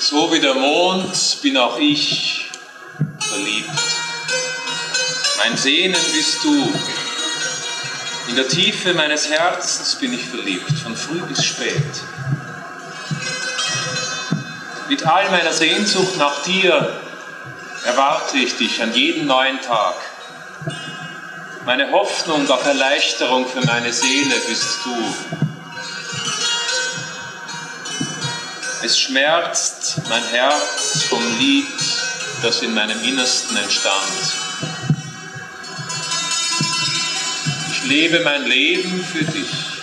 So wie der Mond bin auch ich verliebt. Mein Sehnen bist du. In der Tiefe meines Herzens bin ich verliebt, von früh bis spät. Mit all meiner Sehnsucht nach dir erwarte ich dich an jedem neuen Tag. Meine Hoffnung auf Erleichterung für meine Seele bist du. Es schmerzt mein Herz vom Lied, das in meinem Innersten entstand. Ich lebe mein Leben für dich.